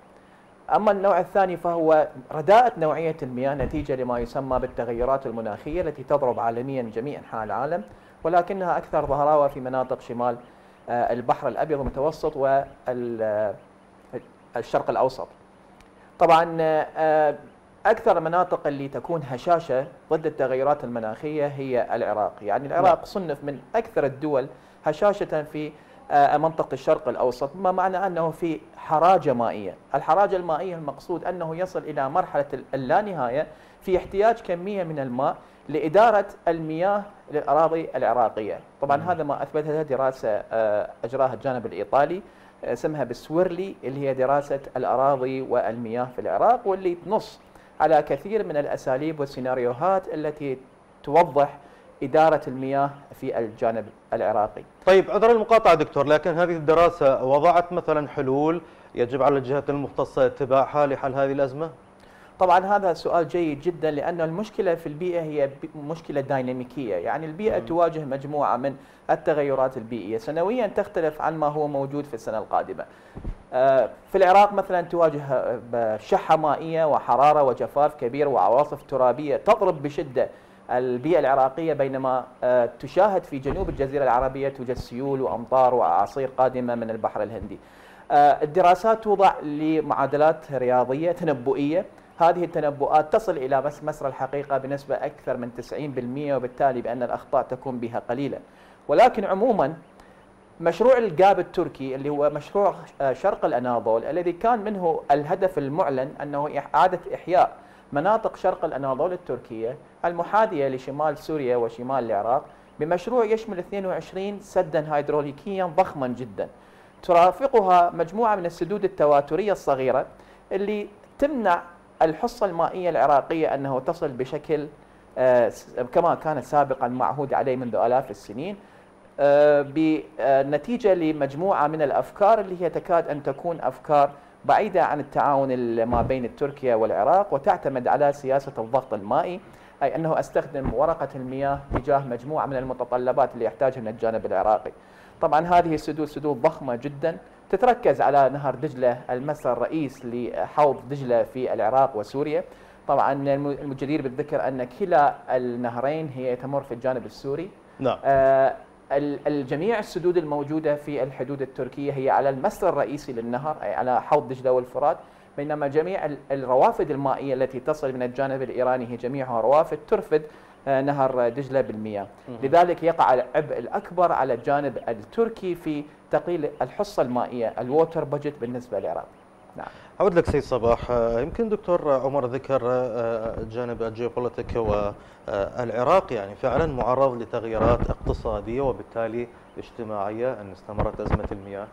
أما النوع الثاني فهو رداءة نوعية المياه نتيجة لما يسمى بالتغيرات المناخية التي تضرب عالميا جميع أنحاء العالم، ولكنها أكثر ظهراوة في مناطق شمال البحر الأبيض المتوسط والشرق الأوسط. طبعا أكثر المناطق اللي تكون هشاشة ضد التغيرات المناخية هي العراق، يعني العراق صنف من أكثر الدول هشاشة في منطقة الشرق الأوسط، ما معنى أنه في حراجة مائية. الحراجة المائية المقصود أنه يصل إلى مرحلة اللانهاية في احتياج كمية من الماء لإدارة المياه للأراضي العراقية. طبعا هذا ما أثبتها دراسة أجراها الجانب الإيطالي اسمها بالسويرلي، اللي هي دراسة الأراضي والمياه في العراق، واللي تنص على كثير من الأساليب والسيناريوهات التي توضح إدارة المياه في الجانب العراقي. طيب عذر المقاطعة دكتور، لكن هذه الدراسة وضعت مثلا حلول يجب على الجهات المختصة اتباعها لحل هذه الأزمة؟ طبعا هذا سؤال جيد جدا، لأن المشكلة في البيئة هي مشكلة ديناميكية، يعني البيئة مم. تواجه مجموعة من التغيرات البيئية سنويا تختلف عن ما هو موجود في السنة القادمة. في العراق مثلا تواجه شحة مائية وحرارة وجفاف كبير وعواصف ترابية تضرب بشدة البيئة العراقية، بينما تشاهد في جنوب الجزيرة العربية توجد سيول وأمطار وأعاصير قادمة من البحر الهندي. الدراسات توضع لمعادلات رياضية تنبؤية، هذه التنبؤات تصل إلى مسر الحقيقة بنسبة أكثر من تسعين بالمئة، وبالتالي بأن الأخطاء تكون بها قليلة. ولكن عموما مشروع القاب التركي اللي هو مشروع شرق الأناضول الذي كان منه الهدف المعلن أنه إعادة إحياء مناطق شرق الأناضول التركية المحاذية لشمال سوريا وشمال العراق بمشروع يشمل اثنين وعشرين سدا هيدروليكيا ضخما جدا ترافقها مجموعة من السدود التواترية الصغيرة اللي تمنع الحصة المائية العراقية أنه تصل بشكل كما كان سابقا معهود عليه منذ آلاف السنين، بنتيجة لمجموعة من الأفكار اللي هي تكاد أن تكون أفكار بعيدة عن التعاون ما بين تركيا والعراق، وتعتمد على سياسة الضغط المائي، أي أنه أستخدم ورقة المياه تجاه مجموعة من المتطلبات اللي يحتاجها من الجانب العراقي. طبعا هذه السدود سدود ضخمة جدا تتركز على نهر دجلة، المسرى الرئيس لحوض دجلة في العراق وسوريا. طبعا الجدير بالذكر أن كلا النهرين هي تمر في الجانب السوري. نعم. آه الجميع السدود الموجودة في الحدود التركية هي على المسرى الرئيسي للنهر، أي على حوض دجلة والفرات، بينما جميع الروافد المائية التي تصل من الجانب الإيراني هي جميعها روافد ترفد نهر دجلة بالمياه. لذلك يقع العبء الأكبر على الجانب التركي في تقليل الحصة المائية، الووتر بجت بالنسبة للعراق. نعم. أعود لك سيد صباح. يمكن دكتور عمر ذكر جانب الجيوبوليتيك والعراق يعني فعلا معرض لتغييرات اقتصادية وبالتالي اجتماعية، أن استمرت أزمة المياه.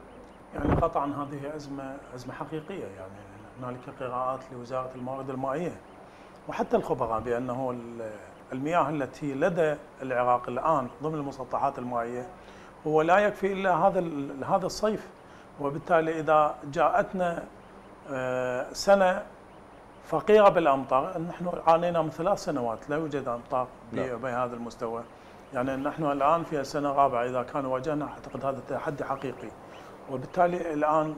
يعني قطعا هذه أزمة أزمة حقيقية، يعني هنالك قراءات لوزارة الموارد المائية وحتى الخبراء بأنه المياه التي لدى العراق الآن ضمن المسطحات المائية هو لا يكفي إلا هذا هذا الصيف، وبالتالي إذا جاءتنا سنة فقيرة بالأمطار، نحن عانينا من ثلاث سنوات لا يوجد أمطار بهذا المستوى، يعني نحن الآن في السنة الرابعة إذا كان واجهنا أعتقد هذا تحدي حقيقي، وبالتالي الآن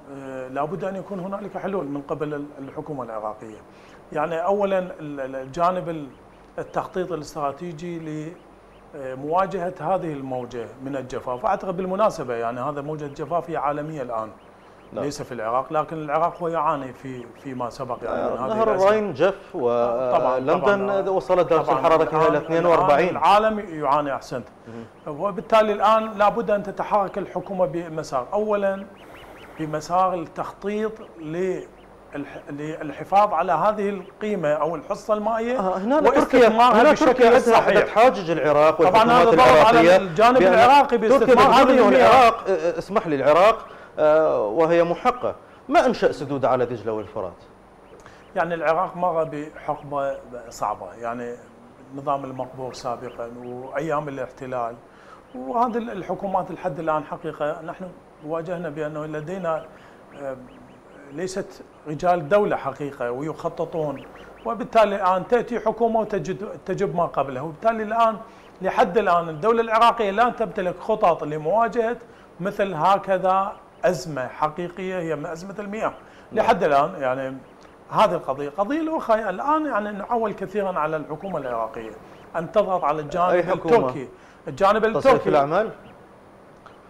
لابد أن يكون هنالك حلول من قبل الحكومة العراقية. يعني أولا الجانب التخطيط الاستراتيجي لمواجهة هذه الموجة من الجفاف، أعتقد بالمناسبة يعني هذا موجة الجفاف هي عالمية الآن، لا. ليس في العراق، لكن العراق هو يعاني في فيما سبق. يعني نهر الراين جف، ولندن وصلت درجة الحرارة فيها إلى اثنين وأربعين. العالم يعاني، أحسنت. وبالتالي الآن لابد أن تتحرك الحكومة بمسار، أولا بمسار التخطيط للحفاظ على هذه القيمة أو الحصة المائية. آه هنا تركيا تركيا أدت حاجج العراق طبعا، هذا ضغط على الجانب العراقي باستثمار هذه العراق. اسمح لي، العراق وهي محقة ما أنشأ سدود على دجلة والفرات. يعني العراق مر بحقبة صعبة، يعني نظام المقبور سابقا وأيام الاحتلال، وهذه الحكومات لحد الآن حقيقة نحن واجهنا بأنه لدينا ليست رجال دولة حقيقة ويخططون، وبالتالي الآن تأتي حكومة وتجب ما قبلها، وبالتالي الآن لحد الآن الدولة العراقية لا تمتلك خطط لمواجهة مثل هكذا أزمة حقيقية هي أزمة المياه. لا. لحد الآن يعني هذه القضية قضية الأخرى الآن، يعني نعول كثيرا على الحكومة العراقية أن تضغط على الجانب التركي. الجانب التركي في الأعمال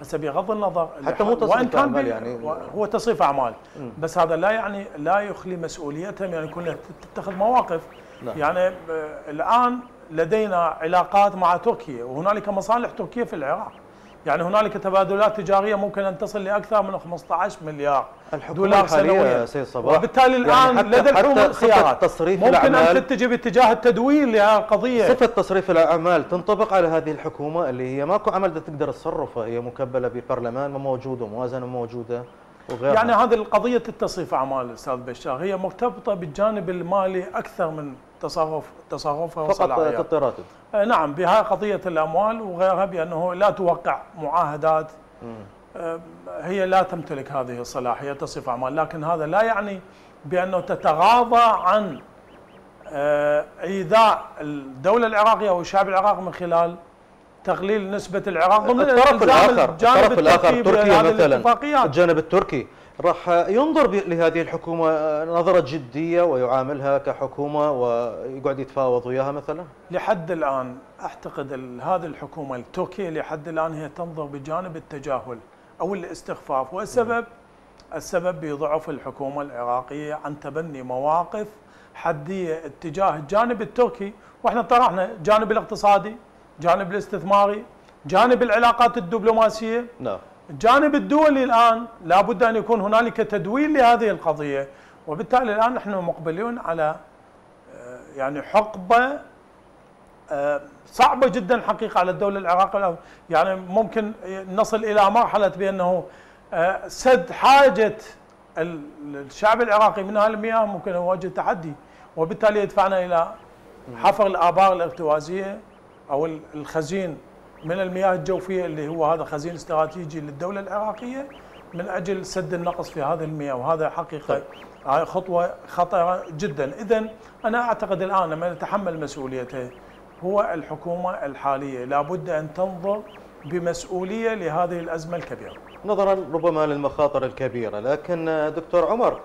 هسه بغض النظر حتى مو تصريف أعمال، يعني هو تصريف أعمال م. بس هذا لا يعني لا يخلي مسؤوليتهم، يعني كلها تتخذ مواقف. لا. يعني الآن لدينا علاقات مع تركيا وهنالك مصالح تركية في العراق، يعني هنالك تبادلات تجارية ممكن أن تصل لأكثر من خمسة عشر مليار دولار سنويا، وبالتالي الآن يعني لدى الحكومة خيارات ممكن أن تتجه باتجاه التدوير لهذه القضية. صفة تصريف الأعمال تنطبق على هذه الحكومة اللي هي ماكو عمل تقدر تصرفها، هي مكبلة ببرلمان موجود وموازنة موجودة وغيرها. يعني هذه القضية التصريف أعمال أستاذ بشار هي مرتبطة بالجانب المالي أكثر من تصرف تصرفها وصلاحياتها فقط الراتب. آه نعم، بها قضية الأموال وغيرها بأنه لا توقع معاهدات، آه هي لا تمتلك هذه الصلاحية تصريف أعمال، لكن هذا لا يعني بأنه تتغاضى عن ايذاء الدوله العراقيه والشعب العراقي من خلال تقليل نسبه العراق ضمن الطرف الاخر الطرف الاخر تركيا مثلا، الجانب التركي راح ينظر لهذه الحكومه نظره جديه ويعاملها كحكومه ويقعد يتفاوض وياها مثلا. لحد الان اعتقد هذه الحكومه التركيه لحد الان هي تنظر بجانب التجاهل او الاستخفاف، والسبب السبب بضعف الحكومه العراقيه عن تبني مواقف حديه اتجاه الجانب التركي، واحنا طرحنا الجانب الاقتصادي، جانب الاستثماري، جانب العلاقات الدبلوماسيه. نعم. الجانب الدولي الان لابد ان يكون هنالك تدوير لهذه القضيه، وبالتالي الان نحن مقبلون على يعني حقبه صعبه جدا حقيقه على الدوله العراقيه، يعني ممكن نصل الى مرحله بانه سد حاجه الشعب العراقي من هالمياه ممكن يواجه تحدي، وبالتالي يدفعنا الى حفر الابار الارتوازيه او الخزين من المياه الجوفيه اللي هو هذا خزين استراتيجي للدوله العراقيه من اجل سد النقص في هذه المياه، وهذا حقيقه هاي خطوه خطيره جدا. اذا انا اعتقد الان من يتحمل مسؤوليته هو الحكومه الحاليه، لابد ان تنظر بمسؤوليه لهذه الازمه الكبيره. نظرا ربما للمخاطر الكبيره، لكن دكتور عمر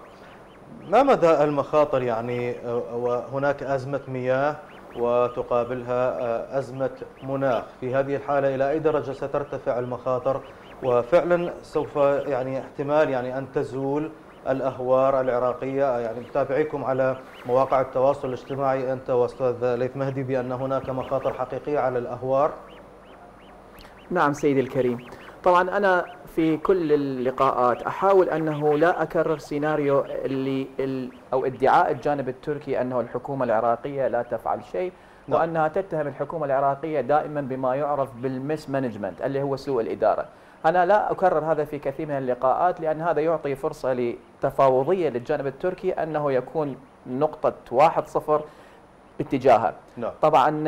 ما مدى المخاطر؟ يعني وهناك ازمه مياه وتقابلها أزمة مناخ، في هذه الحالة إلى أي درجة سترتفع المخاطر؟ وفعلا سوف يعني احتمال يعني أن تزول الأهوار العراقية؟ يعني متابعيكم على مواقع التواصل الاجتماعي أنت وأستاذ ليث مهدي بأن هناك مخاطر حقيقية على الأهوار. نعم سيدي الكريم، طبعا أنا في كل اللقاءات أحاول أنه لا أكرر سيناريو اللي أو ادعاء الجانب التركي أنه الحكومة العراقية لا تفعل شيء، وأنها تتهم الحكومة العراقية دائما بما يعرف بالمس مانجمنت اللي هو سوء الإدارة. أنا لا أكرر هذا في كثير من اللقاءات، لأن هذا يعطي فرصة لتفاوضية للجانب التركي أنه يكون نقطة واحد صفر اتجاهها. لا. طبعا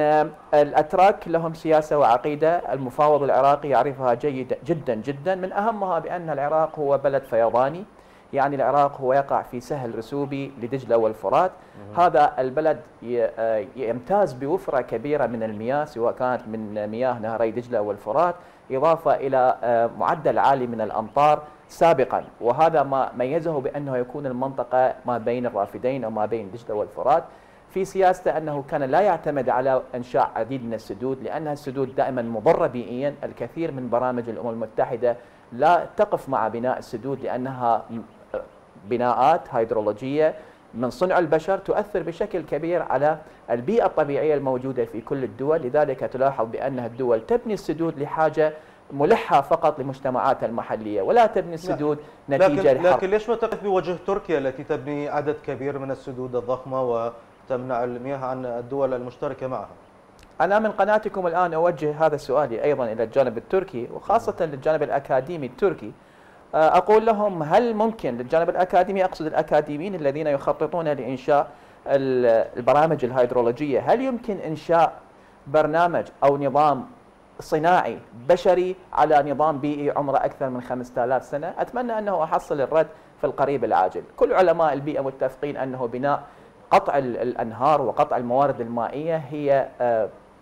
الأتراك لهم سياسة وعقيدة، المفاوض العراقي يعرفها جيدا جدا جدا، من أهمها بأن العراق هو بلد فيضاني، يعني العراق هو يقع في سهل رسوبي لدجلة والفرات. مه. هذا البلد يمتاز بوفرة كبيرة من المياه، سواء كانت من مياه نهري دجلة والفرات، إضافة إلى معدل عالي من الأمطار سابقا، وهذا ما ميزه بأنه يكون المنطقة ما بين الرافدين وما بين دجلة والفرات. في سياسته أنه كان لا يعتمد على إنشاء عديد من السدود، لأنها السدود دائما مضرة بيئيا. الكثير من برامج الأمم المتحدة لا تقف مع بناء السدود، لأنها بناءات هيدرولوجية من صنع البشر تؤثر بشكل كبير على البيئة الطبيعية الموجودة في كل الدول. لذلك تلاحظ بأنها الدول تبني السدود لحاجة ملحة فقط لمجتمعاتها المحلية، ولا تبني السدود لا. نتيجة لكن, لكن ليش ما تقف بوجه تركيا التي تبني عدد كبير من السدود الضخمة و تمنع المياه عن الدول المشتركة معها؟ أنا من قناتكم الآن أوجه هذا السؤال أيضا إلى الجانب التركي، وخاصة للجانب الأكاديمي التركي. أقول لهم هل ممكن للجانب الأكاديمي، أقصد الأكاديميين الذين يخططون لإنشاء البرامج الهيدرولوجية، هل يمكن إنشاء برنامج أو نظام صناعي بشري على نظام بيئي عمره أكثر من خمسة آلاف سنة؟ أتمنى أنه أحصل الرد في القريب العاجل. كل علماء البيئة متفقين أنه بناء قطع الأنهار وقطع الموارد المائية هي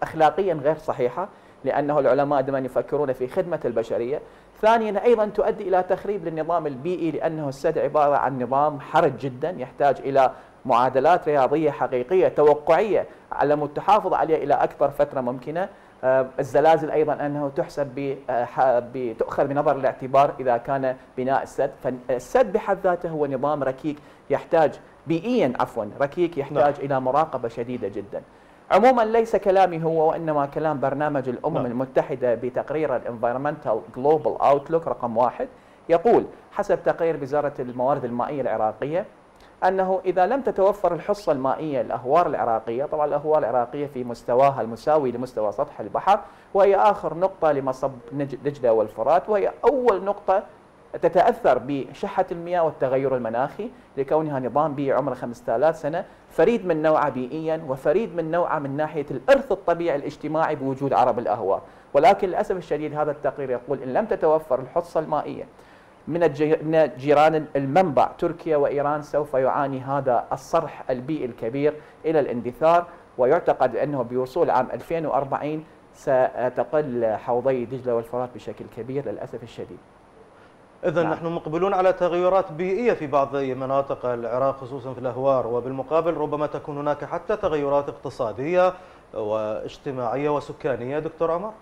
أخلاقيا غير صحيحة، لأنه العلماء دائما يفكرون في خدمة البشرية. ثانيا أيضا تؤدي إلى تخريب للنظام البيئي، لأنه السد عبارة عن نظام حرج جدا يحتاج إلى معادلات رياضية حقيقية توقعية على متحافظ عليها إلى أكثر فترة ممكنة. الزلازل أيضا أنه تحسب بتؤخذ بنظر الاعتبار إذا كان بناء السد، فالسد بحد ذاته هو نظام ركيك يحتاج بيئيا عفوا ركيك يحتاج لا. إلى مراقبة شديدة جدا. عموما ليس كلامي هو، وإنما كلام برنامج الأمم لا. المتحدة بتقرير Environmental Global Outlook رقم واحد، يقول حسب تقرير وزارة الموارد المائية العراقية أنه إذا لم تتوفر الحصة المائية للأهوار العراقية، طبعا الأهوار العراقية في مستواها المساوي لمستوى سطح البحر، وهي آخر نقطة لمصب دجلة والفرات، وهي أول نقطة تتأثر بشحة المياه والتغير المناخي لكونها نظام بيئي عمره خمسة آلاف سنة، فريد من نوعه بيئيا وفريد من نوعه من ناحية الإرث الطبيعي الاجتماعي بوجود عرب الأهوار. ولكن للأسف الشديد هذا التقرير يقول إن لم تتوفر الحصة المائية من جيران المنبع تركيا وإيران سوف يعاني هذا الصرح البيئي الكبير إلى الاندثار، ويعتقد أنه بوصول عام ألفين وأربعين ستقل حوضي دجلة والفرات بشكل كبير للأسف الشديد. إذن نعم. نحن مقبلون على تغيرات بيئية في بعض مناطق العراق خصوصا في الأهوار، وبالمقابل ربما تكون هناك حتى تغيرات اقتصادية واجتماعية وسكانية. دكتور عمر،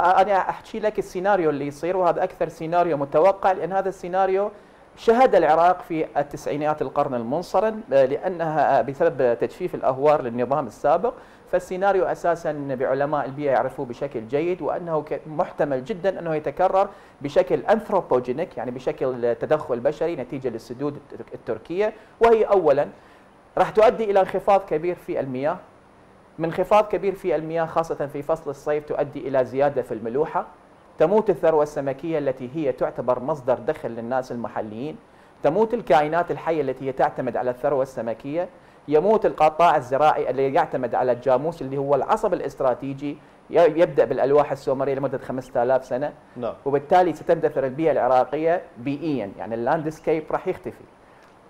أنا أحكي لك السيناريو اللي يصير، وهذا أكثر سيناريو متوقع، لأن هذا السيناريو شهد العراق في التسعينيات القرن المنصرم لأنها بسبب تجفيف الأهوار للنظام السابق. فالسيناريو أساسا بعلماء البيئة يعرفوه بشكل جيد، وأنه محتمل جدا أنه يتكرر بشكل أنثروبوجينيك، يعني بشكل تدخل بشري نتيجة للسدود التركية. وهي أولا راح تؤدي إلى انخفاض كبير في المياه، من انخفاض كبير في المياه خاصة في فصل الصيف تؤدي إلى زيادة في الملوحة، تموت الثروة السمكية التي هي تعتبر مصدر دخل للناس المحليين، تموت الكائنات الحية التي هي تعتمد على الثروة السمكية، يموت القطاع الزراعي الذي يعتمد على الجاموس اللي هو العصب الاستراتيجي، يبدأ بالألواح السومرية لمدة خمسة آلاف سنة، وبالتالي ستندثر البيئة العراقية بيئيا، يعني اللاندسكيب راح يختفي.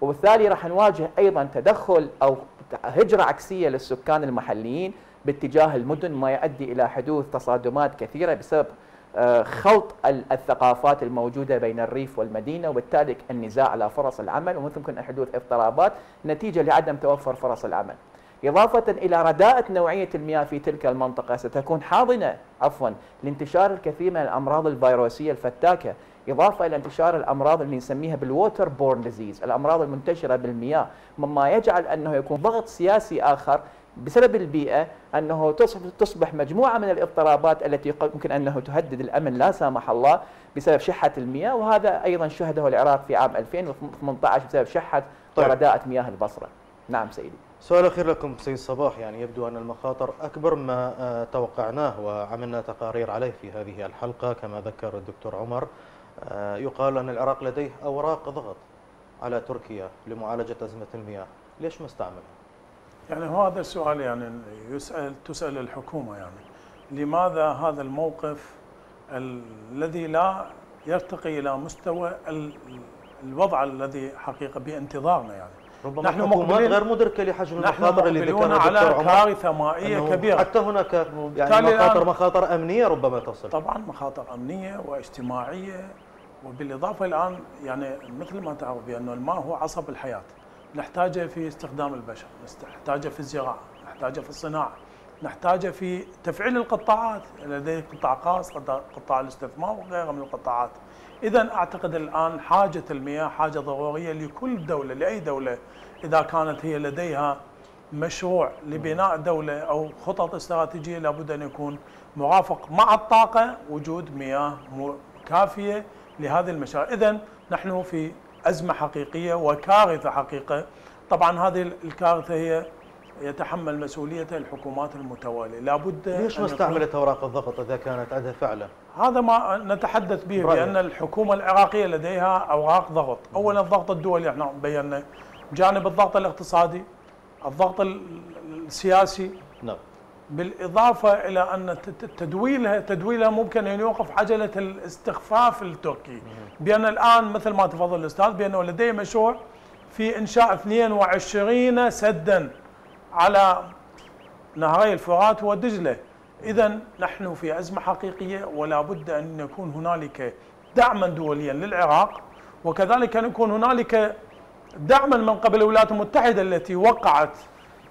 وبالتالي راح نواجه أيضا تدخل أو هجرة عكسية للسكان المحليين باتجاه المدن، ما يؤدي إلى حدوث تصادمات كثيرة بسبب خلط الثقافات الموجودة بين الريف والمدينة، وبالتالي النزاع على فرص العمل، وممكن أن حدوث اضطرابات نتيجة لعدم توفر فرص العمل. إضافة إلى رداءة نوعية المياه في تلك المنطقة ستكون حاضنة عفوا لانتشار الكثير من الأمراض الفيروسية الفتاكة، إضافة إلى انتشار الأمراض اللي نسميها بالووتر بورن ديزيز، الأمراض المنتشرة بالمياه، مما يجعل أنه يكون ضغط سياسي آخر بسبب البيئة، أنه تصبح مجموعة من الاضطرابات التي يمكن أنه تهدد الأمن لا سامح الله بسبب شحة المياه. وهذا أيضا شهده العراق في عام ألفين وثمانية عشر بسبب شحة طيب. ورداءة مياه البصرة. نعم سيدي. سؤال أخير لكم سيد صباح، يعني يبدو أن المخاطر أكبر ما توقعناه وعملنا تقارير عليه في هذه الحلقة كما ذكر الدكتور عمر. يقال أن العراق لديه أوراق ضغط على تركيا لمعالجة أزمة المياه، ليش ما استعملها؟ يعني هذا السؤال يعني يسأل تسأل الحكومة، يعني لماذا هذا الموقف الذي لا يرتقي إلى مستوى الوضع الذي حقيقة بانتظارنا؟ يعني ربما نحن مقبلين غير مدركة لحجم المخاطر اللي ذكرها على كارثة مائية كبيرة، حتى هناك يعني مخاطر مخاطر أمنية ربما تصل، طبعا مخاطر أمنية واجتماعية، وبالإضافة الآن يعني مثل ما تعرف بأنه الماء هو عصب الحياة، نحتاجه في استخدام البشر، نحتاجه في الزراعة، نحتاجه في الصناعة، نحتاجه في تفعيل القطاعات، لديه قطاع خاص، قطاع الاستثمار وغيره من القطاعات. إذا أعتقد الآن حاجة المياه حاجة ضرورية لكل دولة، لأي دولة إذا كانت هي لديها مشروع لبناء دولة أو خطط استراتيجية، لابد أن يكون مرافق مع الطاقة وجود مياه كافية لهذه المشاريع. إذا نحن في أزمة حقيقية وكارثة حقيقة، طبعا هذه الكارثة هي يتحمل مسؤوليتها الحكومات المتوالية، لابد. ليش ما استعملت أوراق الضغط إذا كانت عندها فعلا؟ هذا ما نتحدث به برأيك. بأن الحكومة العراقية لديها أوراق ضغط، أولا الضغط الدولي احنا بينا، جانب الضغط الاقتصادي، الضغط السياسي، نعم. بالإضافة إلى أن تدويلها تدويلها ممكن أن يوقف عجلة الاستخفاف التركي، بأن الآن مثل ما تفضل الأستاذ بأنه لديه مشروع في إنشاء اثنين وعشرين سدا على نهري الفرات ودجلة. إذا نحن في أزمة حقيقية، ولا بد أن يكون هنالك دعما دوليا للعراق، وكذلك أن يكون هنالك دعما من قبل الولايات المتحدة التي وقعت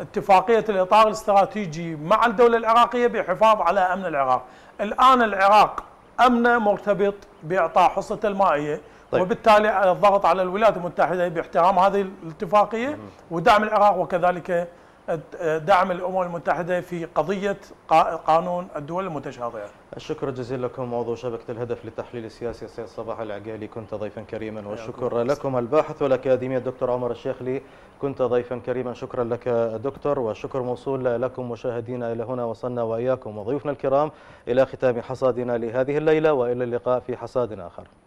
اتفاقية الإطار الاستراتيجي مع الدولة العراقية بحفاظ على أمن العراق. الآن العراق أمنه مرتبط بإعطاء حصة المائية، طيب. وبالتالي الضغط على الولايات المتحدة باحترام هذه الاتفاقية ودعم العراق، وكذلك دعم الأمم المتحدة في قضية قانون الدول المتشاطئة. الشكر الجزيل لكم، موضوع شبكة الهدف للتحليل السياسي السيد صباح العكيلي، كنت ضيفا كريما، والشكر لكم الباحث والأكاديمي الدكتور عمر الشيخلي، كنت ضيفا كريما، شكرا لك دكتور. والشكر موصول لكم مشاهدينا، إلى هنا وصلنا وإياكم وضيوفنا الكرام إلى ختام حصادنا لهذه الليلة، وإلى اللقاء في حصاد آخر.